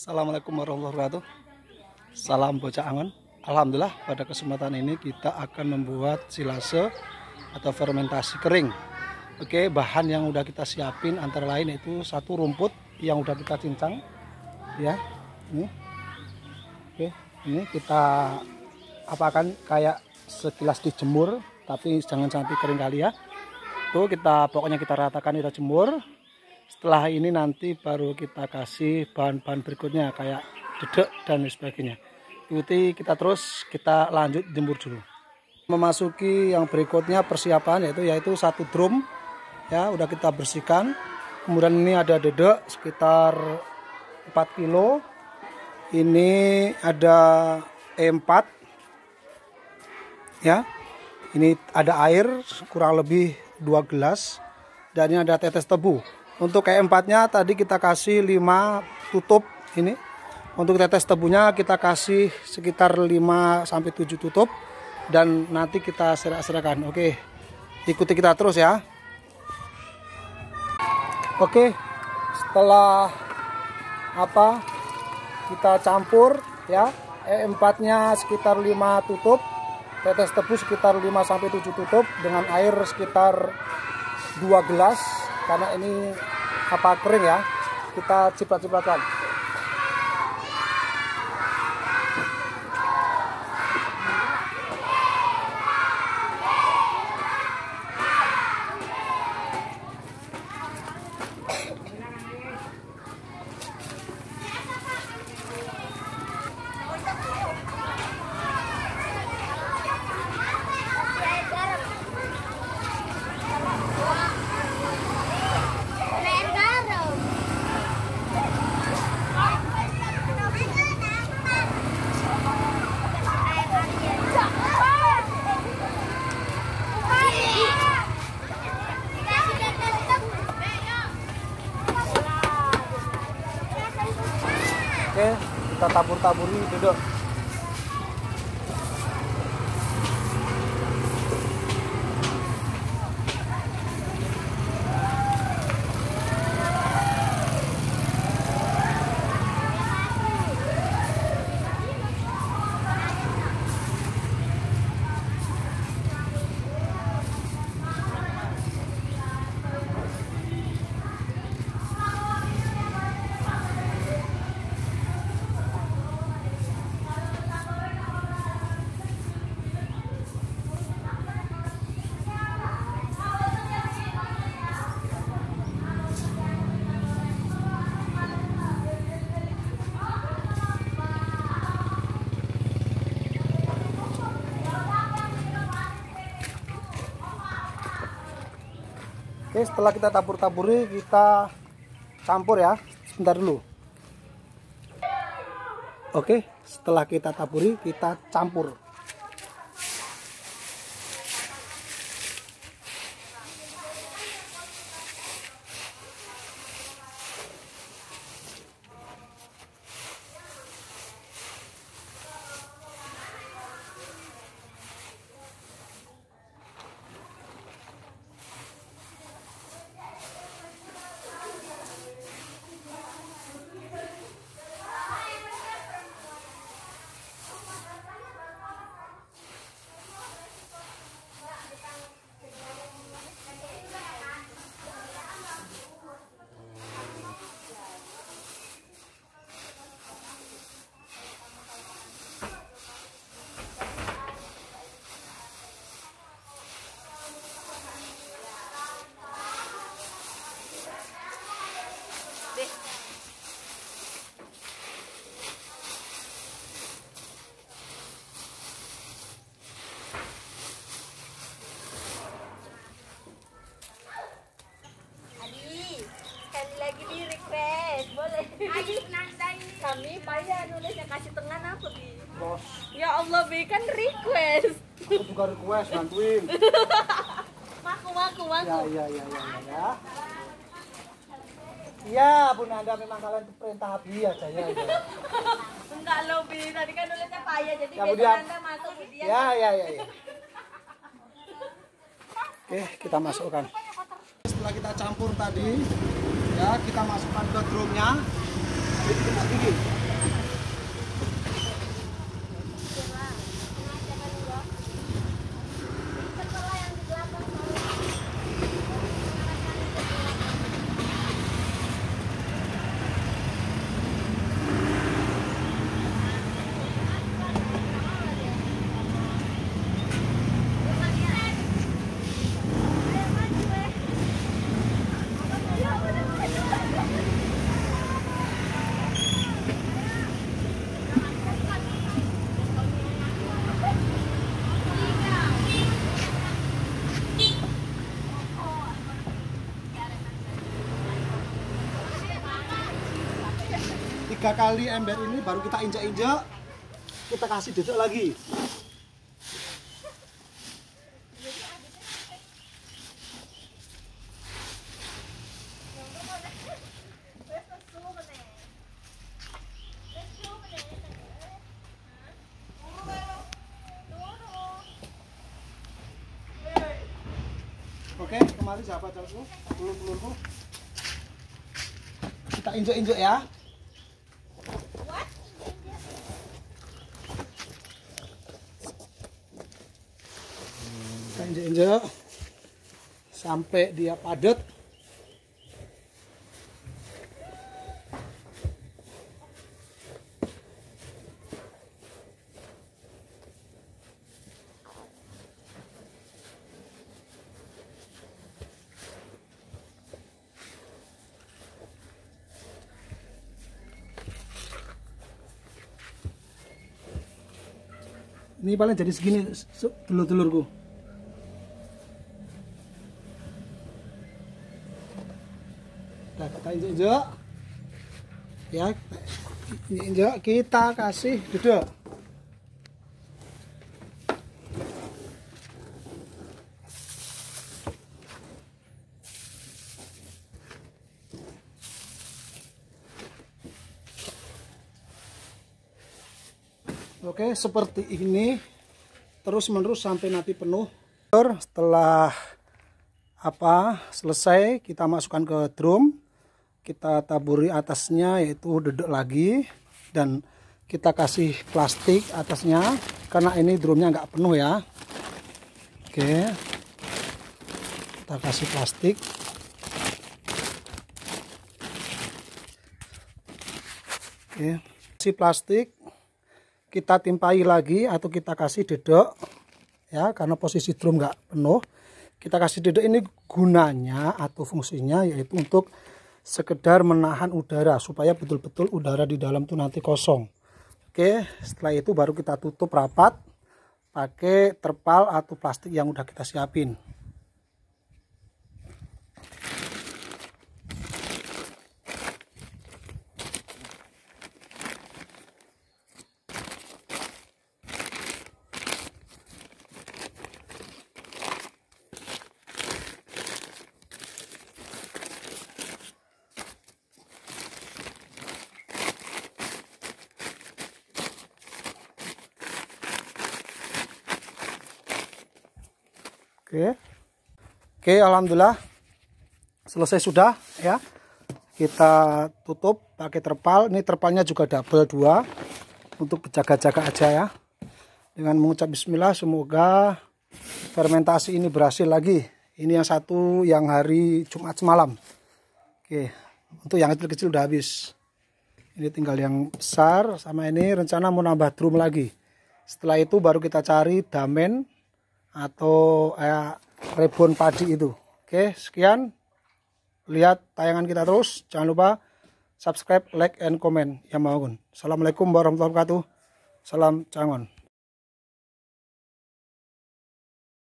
Assalamualaikum warahmatullahi wabarakatuh. Salam bocah angon. Alhamdulillah pada kesempatan ini kita akan membuat silase atau fermentasi kering. Oke, bahan yang udah kita siapin antara lain itu satu rumput yang udah kita cincang, ya ini. Oke, ini kita apakan kayak sekilas dijemur, tapi jangan sampai kering kali ya. Tuh pokoknya kita ratakan, kita jemur. Setelah ini nanti baru kita kasih bahan-bahan berikutnya kayak dedek dan sebagainya. Ikuti kita terus, kita lanjut jemur dulu. Memasuki yang berikutnya persiapan yaitu satu drum ya, udah kita bersihkan. Kemudian ini ada dedek sekitar 4 kilo. Ini ada EM4 ya. Ini ada air kurang lebih 2 gelas dan ini ada tetes tebu. Untuk EM4-nya tadi kita kasih 5 tutup ini. Untuk tetes tebunya kita kasih sekitar 5 sampai 7 tutup dan nanti kita serak-serakan. Oke, ikuti kita terus ya. Oke, setelah kita campur ya, EM4-nya sekitar 5 tutup, tetes tebu sekitar 5-7 tutup dengan air sekitar 2 gelas karena ini kering ya, kita ciprat-cipratkan. Kita tabur-taburi dedek. Oke, setelah kita tabur-taburi, kita campur ya. Sebentar dulu. Oke, setelah kita taburi, kita campur. Kami payah nulisnya kasih tengah apa di? Bos. Ya Allah, Bi, kan request. Aku buka request, bantuin. Maku. Ya. Ya, Bunda Anda memang kalian perintah Abi aja ya. Enggak loh, Bi, tadi kan nulisnya payah jadi ya, Bunda Anda masuk dia. Ya. Oke, kita masukkan. Setelah kita campur tadi, ya kita masukkan ke drumnya. Jadi kita gigit. 3 kali ember ini baru kita injak-injak, kita kasih dedek lagi. Oke, kemarin sahabat telurku, telur-telurku kita injek-injek ya. Kita injek-injek sampai dia padat. Ini paling jadi segini telur-telurku. Nah, kita injak-injak. Ya, injak, kita kasih dedek. Oke, seperti ini terus-menerus sampai nanti penuh. Setelah selesai, kita masukkan ke drum, kita taburi atasnya yaitu dedek lagi, dan kita kasih plastik atasnya karena ini drumnya nggak penuh ya. Oke, kita kasih plastik. Oke, si plastik kita timpai lagi atau kita kasih dedek ya, karena posisi drum nggak penuh. Kita kasih dedek ini gunanya atau fungsinya yaitu untuk sekedar menahan udara supaya betul-betul udara di dalam tuh nanti kosong. Oke, setelah itu baru kita tutup rapat pakai terpal atau plastik yang udah kita siapin. Oke, alhamdulillah selesai sudah ya. Kita tutup pakai terpal. Ini terpalnya juga double 2 untuk jaga-jaga aja ya. Dengan mengucap bismillah, semoga fermentasi ini berhasil lagi. Ini yang satu yang hari Jumat semalam. Oke, untuk yang kecil-kecil udah habis. Ini tinggal yang besar sama ini, rencana mau nambah drum lagi. Setelah itu baru kita cari damen atau rebon padi itu. Oke, sekian, lihat tayangan kita terus, jangan lupa subscribe, like, and comment. Ya maupun assalamualaikum warahmatullahi wabarakatuh, salam Cangon.